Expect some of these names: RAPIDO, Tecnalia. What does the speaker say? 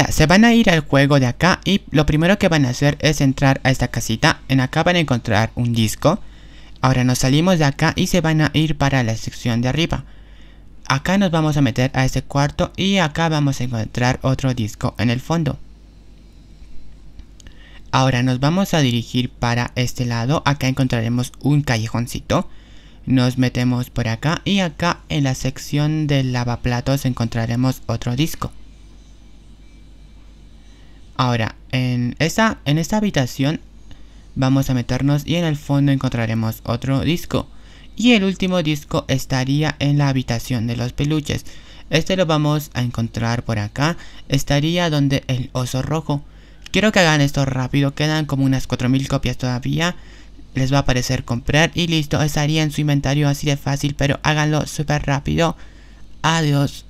Ahora se van a ir al juego de acá y lo primero que van a hacer es entrar a esta casita. En acá van a encontrar un disco. Ahora nos salimos de acá y se van a ir para la sección de arriba. Acá nos vamos a meter a este cuarto y acá vamos a encontrar otro disco en el fondo. Ahora nos vamos a dirigir para este lado. Acá encontraremos un callejoncito. Nos metemos por acá y acá en la sección de lavaplatos encontraremos otro disco. Ahora en esta habitación vamos a meternos y en el fondo encontraremos otro disco. Y el último disco estaría en la habitación de los peluches. Este lo vamos a encontrar por acá. Estaría donde el oso rojo. Quiero que hagan esto rápido. Quedan como unas 4000 copias todavía. Les va a aparecer comprar y listo. Estaría en su inventario así de fácil. Pero háganlo súper rápido. Adiós.